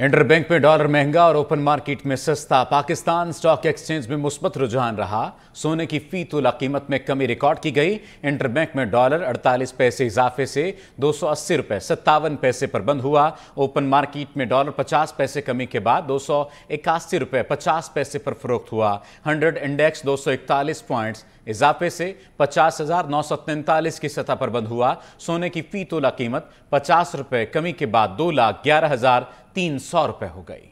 Interbank में dollar महंगा और ओपन मार्केट में सस्ता। पाकिस्तान स्टॉक एक्सचेंज में मुस्बत रुझान रहा। सोने की फी तोला कीमत में कमी रिकॉर्ड की गई। इंटरबैंक में डॉलर 48 पैसे इजाफे से 280 रुपये 57 पैसे पर बंद हुआ। ओपन मार्केट में डॉलर 50 पैसे कमी के बाद 281 रुपये 50 पैसे पर फरोख्त हुआ। 100 इंडेक्स 241 पॉइंट्स इजाफे से 50,943 की सतह पर बंद हुआ। सोने की फी तोला कीमत 50 रुपये कमी के बाद 2,11,300 रुपए हो गई।